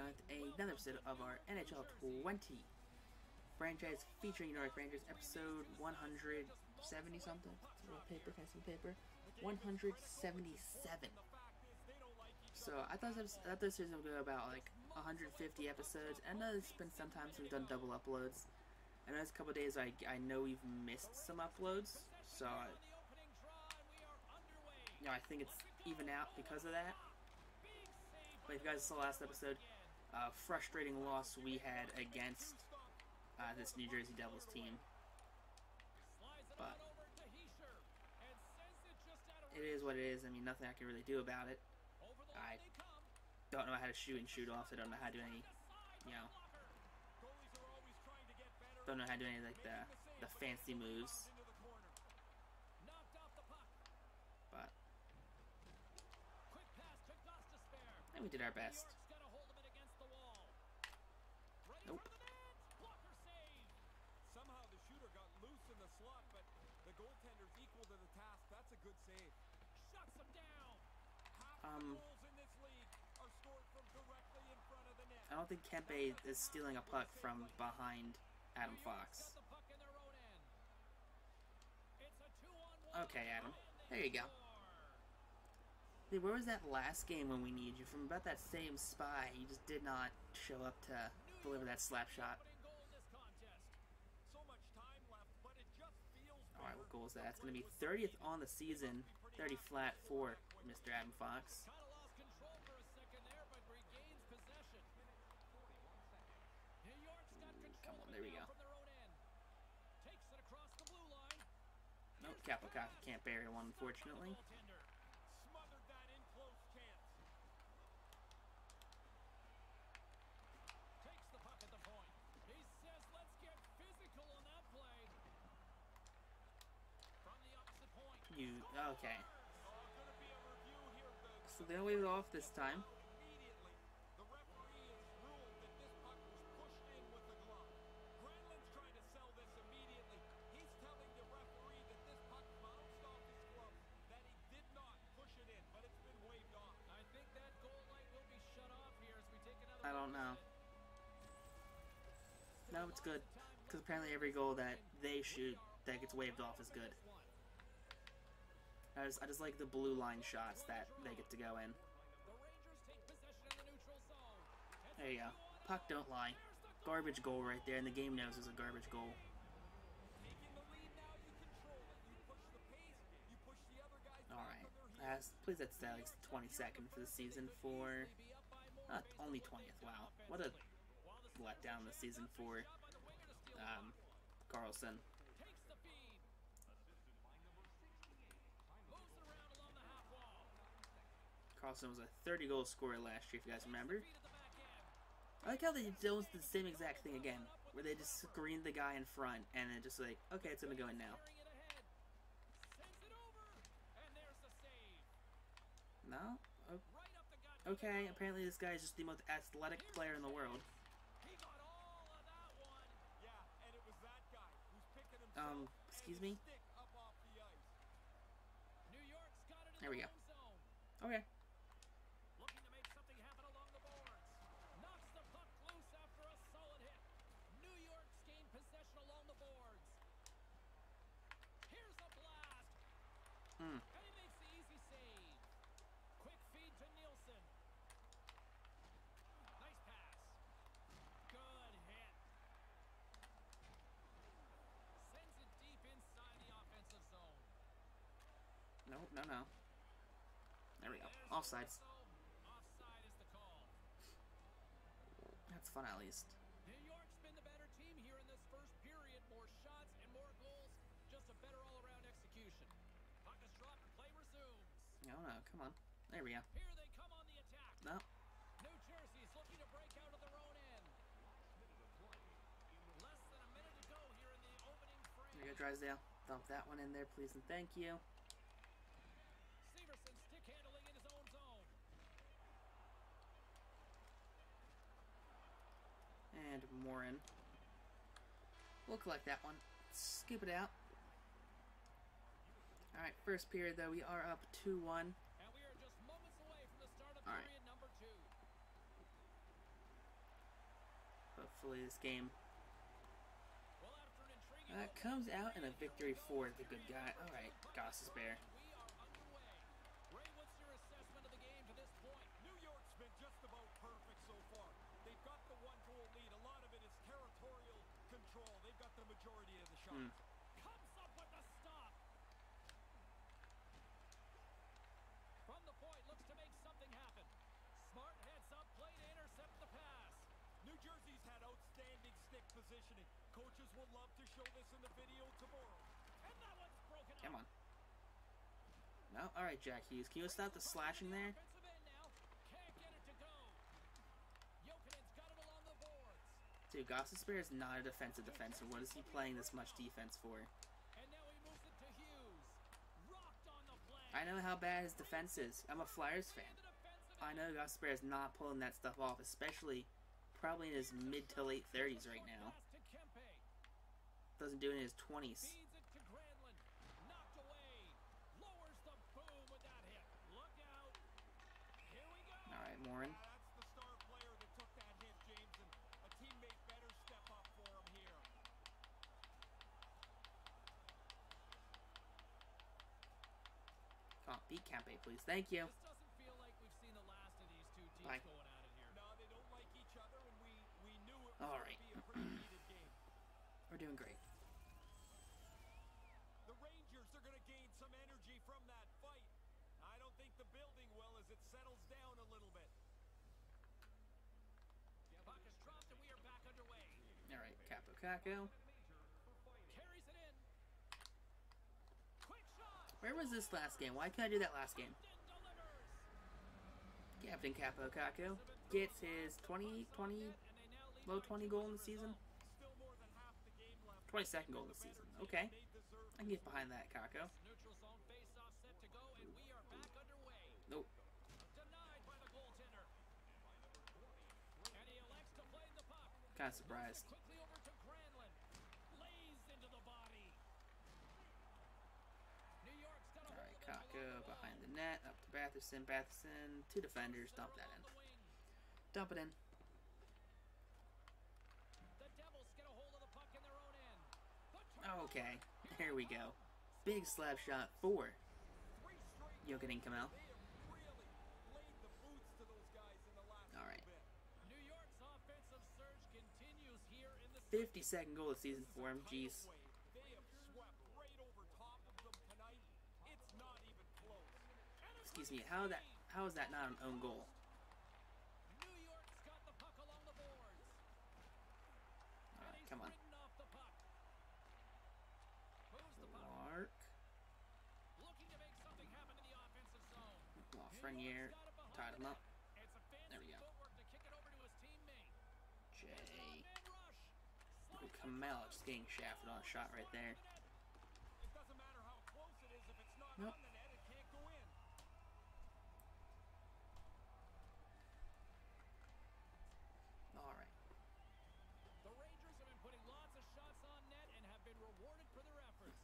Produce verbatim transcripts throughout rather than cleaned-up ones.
out another episode of our N H L twenty franchise featuring North Rangers, episode one hundred seventy something. It's a little paper, can I have some paper? one hundred seventy-seven. So I thought this, I thought this series would go about like one hundred fifty episodes. I know it's been sometimes we've done double uploads. I know it's a couple of days I I know we've missed some uploads, so I, you know, I think it's even out because of that. But if you guys saw last episode, uh, frustrating loss we had against uh, this New Jersey Devils team. But it is what it is. I mean, nothing I can really do about it. I don't know how to shoot and shoot off. I don't know how to do any, you know, don't know how to do any like the the fancy moves. But and we did our best. Nope. Somehow the shooter got loose in the slot, but the goaltender's equal to the task. That's a good save. Shuts him down. Um, I don't think Kempe is stealing a puck from behind Adam Fox. Okay, Adam. There you go. Dude, where was that last game when we needed you? From about that same spot, you just did not show up to deliver that slap shot. Alright, what goal is that? That's going to be thirtieth on the season, thirty flat for Mister Adam Fox. Ooh, come on, there we go. Nope, Kaapo Kakko can't bury one, unfortunately. You okay? So they waved off this time. I don't know. No, it's good because apparently every goal that they shoot that gets waved off is good. I just, I just like the blue line shots that they get to go in. There you go. Puck don't lie. Garbage goal right there, and the game knows it's a garbage goal. Alright. Please, that's that, like, twenty-second for the season for... Uh, only twentieth, wow. What a letdown this season for um, Carlson. Carlson was a thirty goal scorer last year, if you guys remember. I like how they did the same exact thing again, where they just screened the guy in front, and then just like, okay, it's going to go in now. No? Oh. Okay, apparently this guy is just the most athletic player in the world. Um, excuse me? There we go. Okay. Looking to make something happen along the boards. Knocks the puck loose after a solid hit. New York's gained possession along the boards. Here's a blast. Mm. And he makes the easy save. Quick feed to Nielsen. Nice pass. Good hit. Sends it deep inside the offensive zone. No, no, no. There we go. Offsides. Offside is the call. That's fun, at least. New York's been the better team here in this first period. More shots and more goals. Just a better all-around execution. Puck is dropped and play resumes. No, no, come on. There we go. Here they come on the attack. No. New Jersey's looking to break out of their own end. Less than a minute to go here in the opening frame. There you go, Drysdale. Dump that one in there, please, and thank you. Stick handling in his own zone. And Morin. We'll collect that one. Scoop it out. Alright, first period though, we are up two one. And we are just moments away from the start of period number two. hopefully this game. Uh, comes out in a victory for the good guy. All right, Gosper. Mm. Comes up with the stop. From the point, looks to make something happen. Smart heads up, play to intercept the pass. New Jersey's had outstanding stick positioning. Coaches will love to show this in the video tomorrow. And that one's broken up. Come on. No, all right, Jack Hughes. Can you stop the slashing there? Dude, Gosper is not a defensive defenseman. What is he playing this much defense for? I know how bad his defense is. I'm a Flyers fan. I know Gosper is not pulling that stuff off, especially probably in his mid to late thirties right now. Doesn't do it in his twenties. All right, Morin. Oh, beat Kaapo, please. Thank you. This doesn't feel like we've seen the last of these two teams Bye. Going out of here. No, they don't like each other, and we, we knew it was All right. going to be a pretty heated game. We're doing great. The Rangers are going to gain some energy from that fight. I don't think the building will as it settles down a little bit. Puck is dropped, and we are back underway. All right, Kaapo Kakko. Carries it in. Where was this last game? Why couldn't I do that last game? Captain Kaapo Kakko gets his twenty, twenty, low twenty goal in the season. twenty-second goal in the season. Okay. I can get behind that, Kakko. Nope. Kind of surprised. All right, Kakko behind the net, up to Batherson, Batherson, two defenders, dump that in. Dump it in. Okay, there we go. Big slap shot for Jokinen come out. All right. fifty-second goal of the season for him, jeez. Excuse me, how that how is that not an own goal? New York's got the puck along the boards. Alright, come on. Lark. Looking to make something happen in the offensive zone. Lafreniere tied him up. There we go. Jay. Oh, Kamel just getting shafted on a shot right there. Nope. All right. The Rangers have been putting lots of shots on net and have been rewarded for their efforts.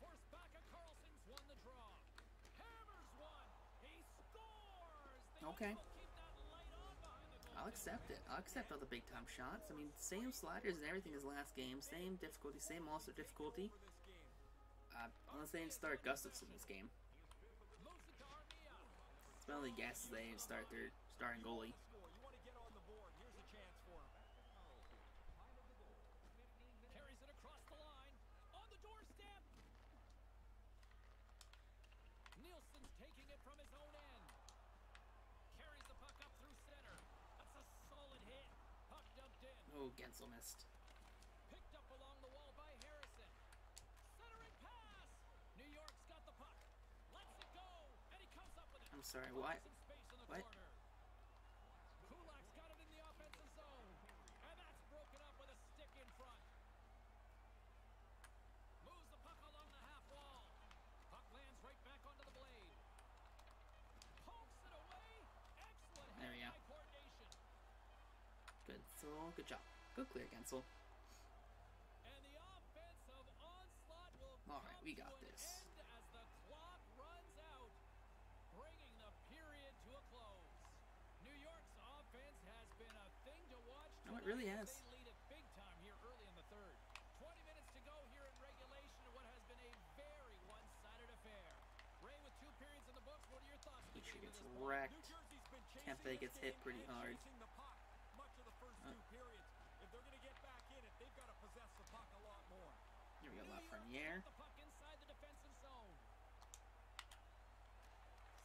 Force back at Carlson's won the draw. Hammers one. He scores. They okay. Keep that light on behind the goal. I'll accept it. I'll accept all the big time shots. I mean, same sliders and everything as last game. Same difficulty. Same also difficulty. Uh, unless they didn't start Gustafsson this game. My only guess is they didn't start their starting goalie. Carries it across the line on the doorstep. Nielsen's taking it from his own end. Carries the puck up through center. That's a solid hit. Puck dumped in. Oh, Gensel missed. Picked up along the wall by Harrison. Centering pass. New York's got the puck. Let's it go. And he comes up with it. I'm sorry, what? What? Kulak's got it in the offensive zone. And that's broken up with a stick in front. Moves the puck along the half wall. Puck lands right back onto the blade. Pokes it away. Excellent there we go. Coordination. Good, so good job. Good clear, Gensel. And the offensive onslaught will All right, we got this. Bringing the period to a close. New York No, it really has. They lead it big time here early in the third. twenty minutes to go here in regulation to what has been a very one-sided affair. Ray, with two periods in the books, what are your thoughts? He sure gets wrecked. Kempe gets hit pretty hard. Much of the first oh. two periods. If they're going to get back in it, they've got to possess the puck a lot more. Here we go, Lafreniere. The puck inside the defensive zone.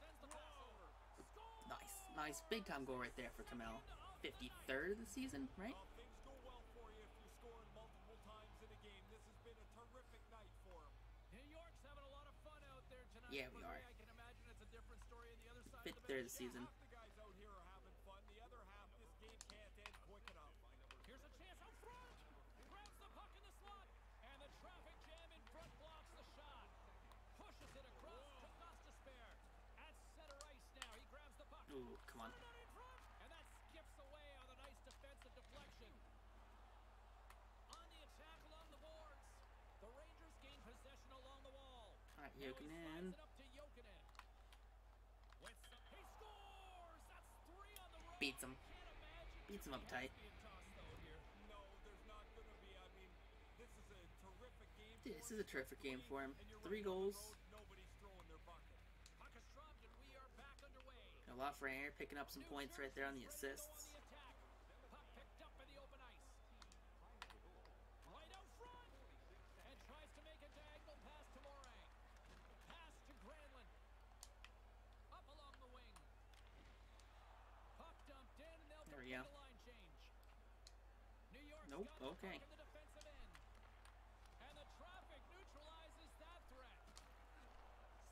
Sends the pass over. Score! Nice, nice, big time goal right there for Kamel. fifty-third of the season, right? Well, things go well for you if you're scoring multiple times in a game. This has been a terrific night for him. New York's having a lot of fun out there tonight. Yeah, we are. I can imagine it's a different story on the other side. Fifth third of the season. Half the guys out here are having fun. The other half, this game can't end quick enough. Here's a chance out front. Grabs the puck in the slot, and the traffic jam in front blocks the shot. Pushes it across to Gosper at center ice. Now he grabs the puck. Ooh, come on. And that skips away on a nice defensive deflection. On the attack along the boards. The Rangers gain possession along the wall. All right, Jokinen. It up to Jokinen. With some, he scores. That's three on the road. Beats him. Beats him up tight. No, there's not going to be. I mean, this is a terrific game. Dude, this is a terrific game for him. Three goals. Nobody's throwing their bucket. Puck is dropped, and we are back underway. A lot for Lafreniere picking up some points right there on the assists. Puck picked up in the open ice. Right out front. And tries to make a diagonal pass to Morin. Pass to Granlund. Up along the wing. Puck dumped in, and they'll complete the line change. New York's nope. got okay. the puck in the defensive end. And the traffic neutralizes that threat.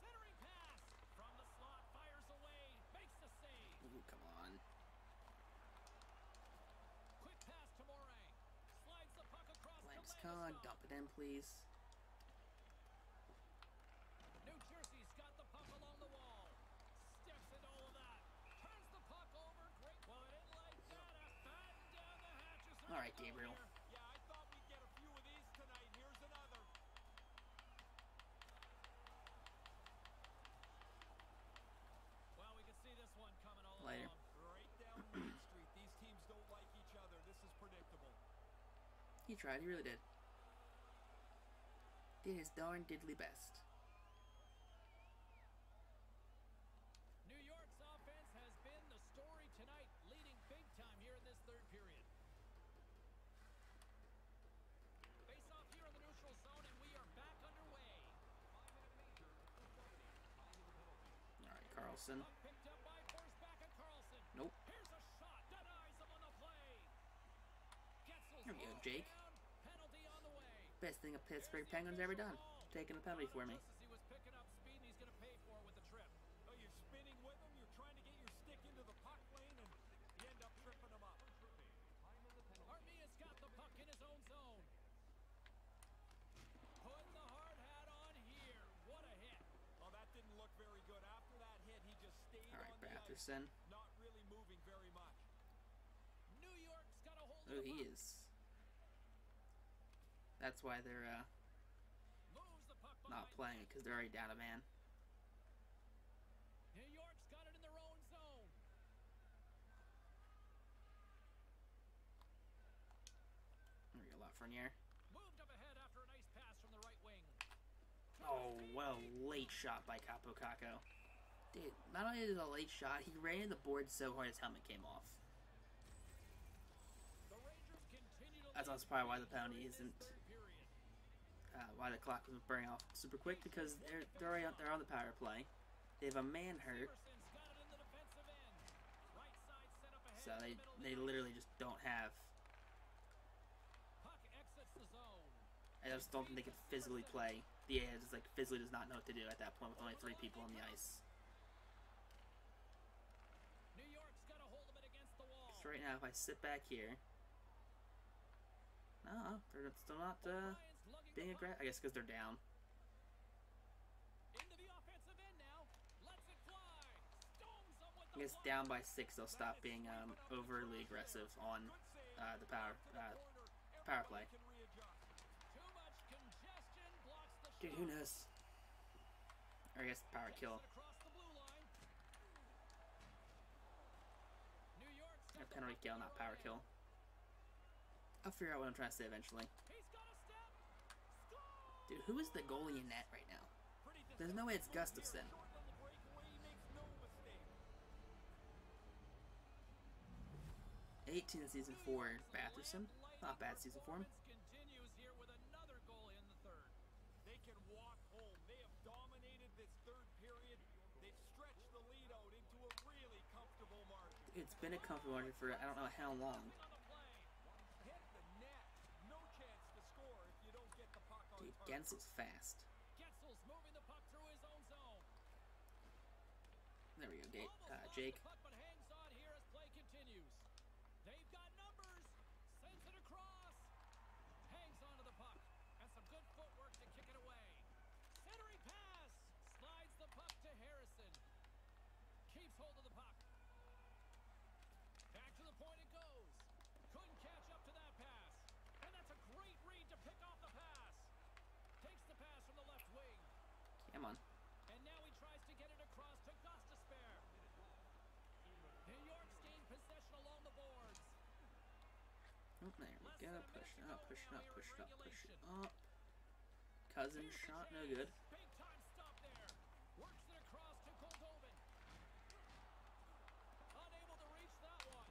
Centering pass from the slot, fires away, makes the save. Ooh, come on. Quick pass to Morin. Slides the puck across Lamps the line. Con, dump it in, please. New Jersey's got the puck along the wall. Steps into all of that. Turns the puck over. Great. Well, it ain't like that. A batten down the hatches. All right, Gabriel. Here. Yeah, I thought we'd get a few of these tonight. Here's another. Well, we can see this one coming all Later. along. Right down Main Street. These teams don't like each other. This is predictable. He tried, he really did. Did his darn diddly best. New York's offense has been the story tonight, leading big time here in this third period. Face off here in the neutral zone, and we are back underway. Alright, Carlson. Picked up by first back at Carlson. Nope. Here's a shot, denies him on the play. There we go, Jake. Best thing a Pittsburgh Penguins ever done. Taking a penalty for me. He was picking up speed and he's going to pay for it with the trip. Oh, you're spinning with him, you're trying to get your stick into the puck lane, and you end up tripping him up. Armia's got the puck in his own zone. Putting the hard hat on here. What a hit. Well, that didn't look very good. After that hit, he just stayed on the ice. All right, Batherson. Not really moving very much. New York's got a hold of oh, he is. That's why they're uh, the not playing it, because they're already down a man. New York's got it in their own zone. There we go, Lafreniere. Moved up ahead after a nice pass from the right wing. Oh, well, late shot by Kaapo Kakko. Dude, not only did it a late shot, he ran the board so hard his helmet came off. That's also probably why the penalty isn't, uh, why the clock was burning off super quick, because they're they're already out there on the power play. They have a man hurt, so they they literally just don't have. I just don't think they could physically play. The A I just like physically does not know what to do at that point with only three people on the ice. New York's got a hold of it against the wall. So right now, if I sit back here. No, they're still not uh, being aggressive. I guess because they're down. Into the offensive end now. Let's it fly. I guess down by six, they'll stop being um, overly aggressive on uh, the power uh, power play. Dude, who knows? Or I guess the power kill. Or penalty kill, not power kill. I'll figure out what I'm trying to say eventually. Dude, who is the goalie in that right now? There's no way it's Gustafsson. eighteen in season four, Batherson. Not bad season for him. They can walk home. They have dominated this third period. They've stretched the lead out into a really comfortable margin. It's been a comfortable margin for I don't know how long. Hit the net. No chance to score if you don't get the puck on target. Gensel's fast. Gensel's moving the puck through his own zone. There we go, Jake. Uh, Jake. But hangs on here as play continues. They've got numbers. Sends it across. Hangs on to the puck. And some good footwork to kick it away. Centering pass. Slides the puck to Harrison. Keeps hold of the puck. Back to the point it goes. Couldn't catch up to that pass. And that's a great read to pick off the pass. Takes the pass from the left wing. Come on. And now he tries to get it across to Gosper. New York's gained possession along the boards. Oh, there we go. Push it up, push it up, push it up, push it up. Cousin shot, no good. Big time stop there. Works it across to Goldobin. Unable to reach that one.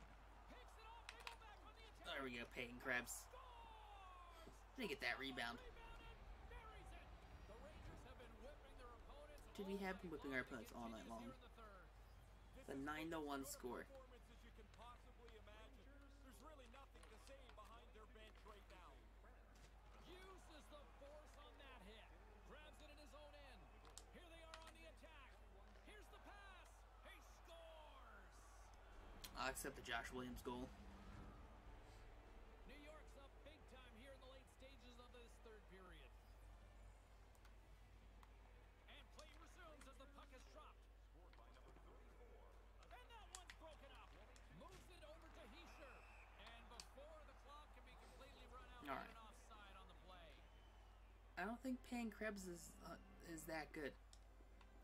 Picks it off, they go back on the attack. There we go, Peyton Krebs. Didn't get that rebound. Dude, we have been whipping our opponents all night long. It's a nine to one score. Uses the force on that hit. Grabs it in his own end. Here they are on the attack. Here's the pass. He scores. I'll accept the Josh Williams goal. New York's up big time here in the late stages of this third period. And play resumes as the puck is dropped. Scored by number thirty-four. And that one's broken up. Moves it over to Heischer. And before the clock can be completely run out, all right. Offside on the play. I don't think Payne Krebs is uh, is that good.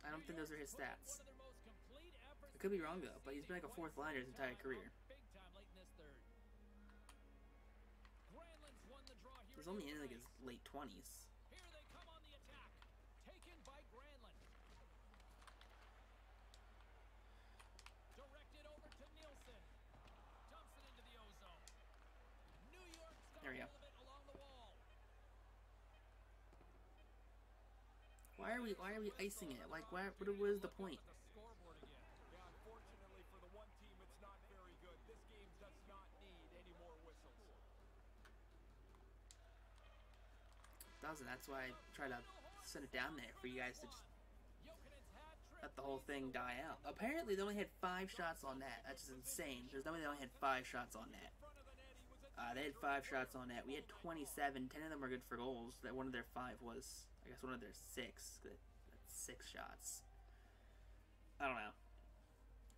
I don't think those are his stats. I could be wrong though, but he's been like a fourth liner his entire career. He's only in like his late twenties. Here they come on the attack, taken by Granlund. Directed over to Nielsen. Dumps it into the ozone. New York's got a little bit along the wall. Why are we why are we icing it? Like why what was the point? Yeah, unfortunately for the one team it's not very good. This game does not need any more whistles. Doesn't, that's why I try to send it down there for you guys to just let the whole thing die out. Apparently they only had five shots on that. That's just insane. There's no way they only had five shots on that. Uh, they had five shots on that. We had twenty-seven. Ten of them were good for goals. That one of their five was, I guess, one of their six. That's six shots. I don't know.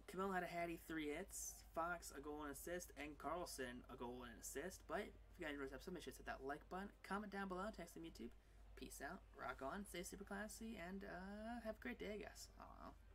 Camille had a Hattie, three hits. Fox, a goal and assist. And Carlson, a goal and an assist. But if you guys enjoyed this episode, make sure to hit that like button. Comment down below. Text them YouTube. Peace out, rock on, stay super classy, and uh, have a great day, I guess. I don't know.